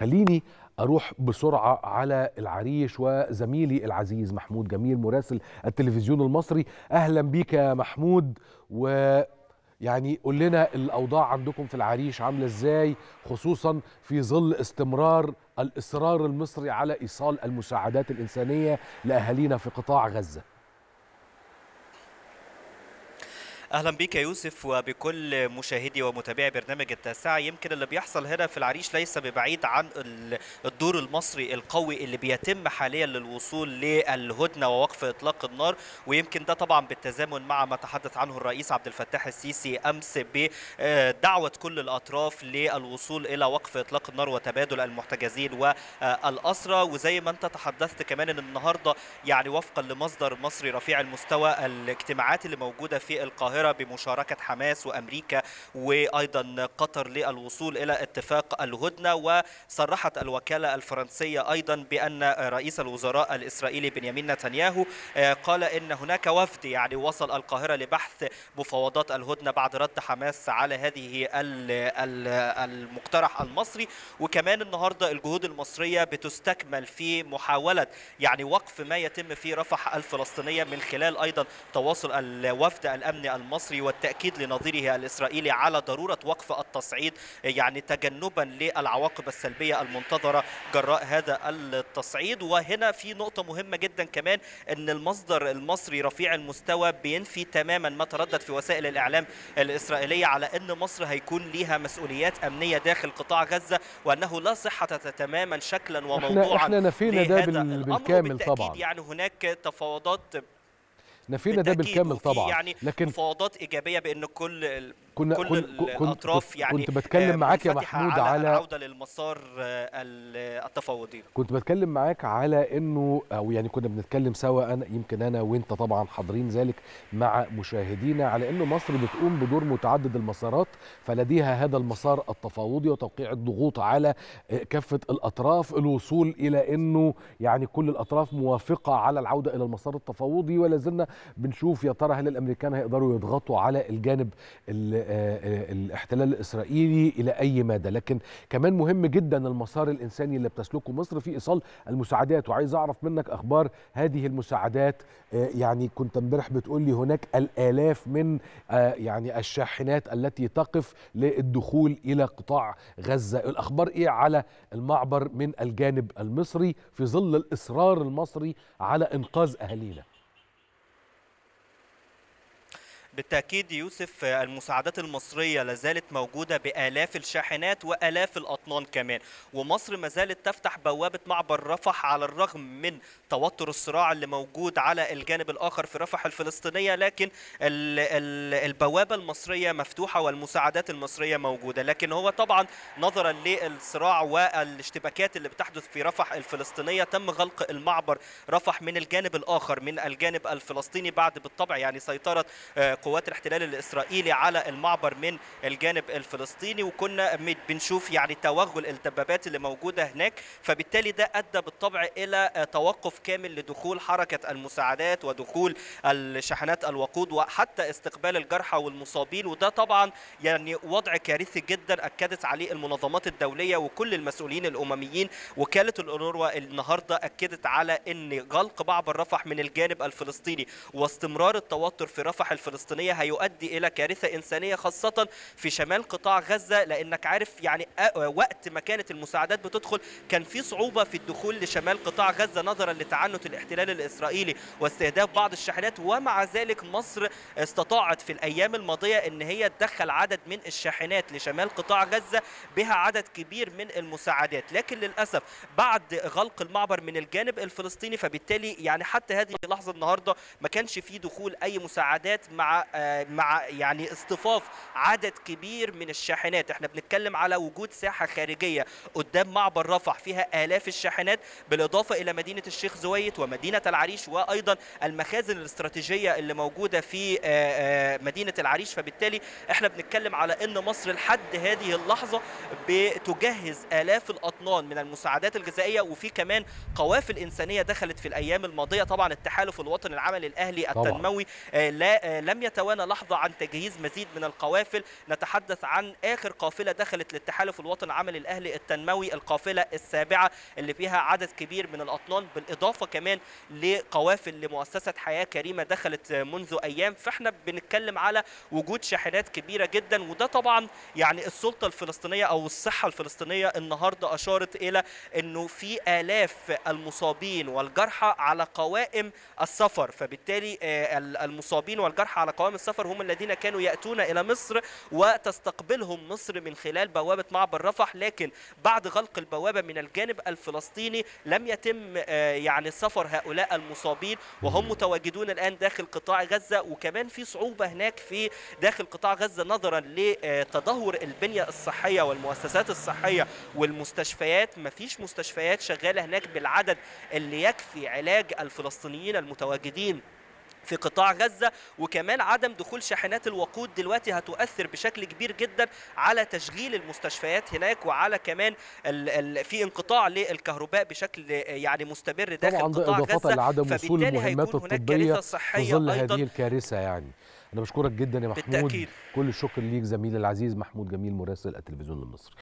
خليني أروح بسرعة على العريش وزميلي العزيز محمود جميل مراسل التلفزيون المصري. أهلا بيك يا محمود، ويعني قول لنا الأوضاع عندكم في العريش عاملة إزاي، خصوصا في ظل استمرار الإصرار المصري على إيصال المساعدات الإنسانية لأهالينا في قطاع غزة. اهلا بيك يا يوسف وبكل مشاهدي ومتابعي برنامج التاسعة. يمكن اللي بيحصل هنا في العريش ليس ببعيد عن الدور المصري القوي اللي بيتم حاليا للوصول للهدنة ووقف اطلاق النار، ويمكن ده طبعا بالتزامن مع ما تحدث عنه الرئيس عبد الفتاح السيسي امس بدعوة كل الاطراف للوصول الى وقف اطلاق النار وتبادل المحتجزين والأسرى. وزي ما انت تحدثت كمان ان النهارده يعني وفقا لمصدر مصري رفيع المستوى، الاجتماعات اللي موجودة في القاهرة بمشاركة حماس وأمريكا وأيضا قطر للوصول إلى اتفاق الهدنة. وصرحت الوكالة الفرنسية أيضا بأن رئيس الوزراء الإسرائيلي بنيامين نتنياهو قال إن هناك وفد يعني وصل القاهرة لبحث مفاوضات الهدنة بعد رد حماس على هذه المقترح المصري. وكمان النهاردة الجهود المصرية بتستكمل في محاولة يعني وقف ما يتم في رفح الفلسطينية من خلال أيضا تواصل الوفد الأمني المصري والتأكيد لنظيره الإسرائيلي على ضرورة وقف التصعيد يعني تجنبا للعواقب السلبية المنتظرة جراء هذا التصعيد. وهنا في نقطة مهمة جدا كمان، أن المصدر المصري رفيع المستوى بينفي تماما ما تردد في وسائل الإعلام الإسرائيلية على أن مصر هيكون ليها مسؤوليات أمنية داخل قطاع غزة، وأنه لا صحة تماما شكلا وموضوعا. احنا نفينا ده بالكامل طبعا، يعني هناك تفاوضات نفينا ده بالكامل طبعا، يعني لكن مفاوضات ايجابيه بان كل الاطراف يعني كنت بتكلم معاك يا محمود على العوده للمسار التفاوضي. كنت بتكلم معاك على انه او يعني كنا بنتكلم سوا، انا يمكن انا وانت طبعا حاضرين ذلك مع مشاهدينا، على انه مصر بتقوم بدور متعدد المسارات، فلديها هذا المسار التفاوضي وتوقيع الضغوط على كافه الاطراف، الوصول الى انه يعني كل الاطراف موافقه على العوده الى المسار التفاوضي. ولا زلنا بنشوف يا ترى هل الامريكان هيقدروا يضغطوا على الجانب الاحتلال الاسرائيلي الى اي مدى. لكن كمان مهم جدا المسار الانساني اللي بتسلكه مصر في ايصال المساعدات، وعايز اعرف منك اخبار هذه المساعدات. يعني كنت امبارح بتقول لي هناك الالاف من يعني الشاحنات التي تقف للدخول الى قطاع غزه، الاخبار ايه على المعبر من الجانب المصري في ظل الاصرار المصري على انقاذ اهالينا؟ بالتأكيد يوسف، المساعدات المصرية لازالت موجودة بآلاف الشاحنات وآلاف الأطنان كمان، ومصر ما زالت تفتح بوابة معبر رفح على الرغم من توتر الصراع اللي موجود على الجانب الآخر في رفح الفلسطينية، لكن البوابة المصرية مفتوحة والمساعدات المصرية موجودة. لكن هو طبعا نظرا للصراع والاشتباكات اللي بتحدث في رفح الفلسطينية تم غلق المعبر رفح من الجانب الآخر من الجانب الفلسطيني بعد بالطبع يعني سيطرة قوات الاحتلال الإسرائيلي على المعبر من الجانب الفلسطيني. وكنا بنشوف يعني توغل الدبابات اللي موجودة هناك، فبالتالي ده أدى بالطبع إلى توقف كامل لدخول حركة المساعدات ودخول الشاحنات الوقود وحتى استقبال الجرحى والمصابين. وده طبعا يعني وضع كارثي جدا أكدت عليه المنظمات الدولية وكل المسؤولين الأمميين. وكالة الأنروا النهاردة أكدت على أن غلق معبر رفح من الجانب الفلسطيني واستمرار التوتر في رفح الفلسطيني هيؤدي إلى كارثة إنسانية خاصة في شمال قطاع غزة، لأنك عارف يعني وقت ما كانت المساعدات بتدخل كان في صعوبة في الدخول لشمال قطاع غزة نظرا لتعنت الاحتلال الإسرائيلي واستهداف بعض الشاحنات. ومع ذلك مصر استطاعت في الأيام الماضية أن هي تدخل عدد من الشاحنات لشمال قطاع غزة بها عدد كبير من المساعدات، لكن للأسف بعد غلق المعبر من الجانب الفلسطيني فبالتالي يعني حتى هذه اللحظة النهاردة ما كانش في دخول أي مساعدات مع يعني اصطفاف عدد كبير من الشاحنات. احنا بنتكلم على وجود ساحة خارجية قدام معبر رفح فيها آلاف الشاحنات، بالإضافة إلى مدينة الشيخ زويد ومدينة العريش وأيضا المخازن الاستراتيجية اللي موجودة في مدينة العريش. فبالتالي احنا بنتكلم على أن مصر لحد هذه اللحظة بتجهز آلاف الأطنان من المساعدات الغذائية، وفي كمان قوافل إنسانية دخلت في الأيام الماضية. طبعا التحالف الوطني العمل الاهلي التنموي لم يتوانى لحظة عن تجهيز مزيد من القوافل. نتحدث عن آخر قافلة دخلت للتحالف الوطني العمل الأهلي التنموي، القافلة السابعة اللي فيها عدد كبير من الأطنان، بالإضافة كمان لقوافل لمؤسسة حياة كريمة دخلت منذ أيام. فإحنا بنتكلم على وجود شاحنات كبيرة جدا، وده طبعا يعني السلطة الفلسطينية أو الصحة الفلسطينية النهاردة أشارت إلى أنه في آلاف المصابين والجرحى على قوائم السفر، فبالتالي المصابين والجرحى على قوائم السفر هم الذين كانوا يأتون إلى مصر وتستقبلهم مصر من خلال بوابة معبر رفح، لكن بعد غلق البوابة من الجانب الفلسطيني لم يتم يعني سفر هؤلاء المصابين، وهم متواجدون الآن داخل قطاع غزة. وكمان في صعوبة هناك في داخل قطاع غزة نظرا لتدهور البنية الصحية والمؤسسات الصحية والمستشفيات، مفيش مستشفيات شغالة هناك بالعدد اللي يكفي علاج الفلسطينيين المتواجدين في قطاع غزة. وكمان عدم دخول شاحنات الوقود دلوقتي هتؤثر بشكل كبير جدا على تشغيل المستشفيات هناك، وعلى كمان في انقطاع للكهرباء بشكل يعني مستمر داخل قطاع غزة، طبعا لعدم وصول المهمات الطبية في ظل هذه الكارثة. يعني أنا بشكرك جدا يا محمود، بالتأكيد. كل الشكر ليك زميلي العزيز محمود جميل مراسل التلفزيون المصري.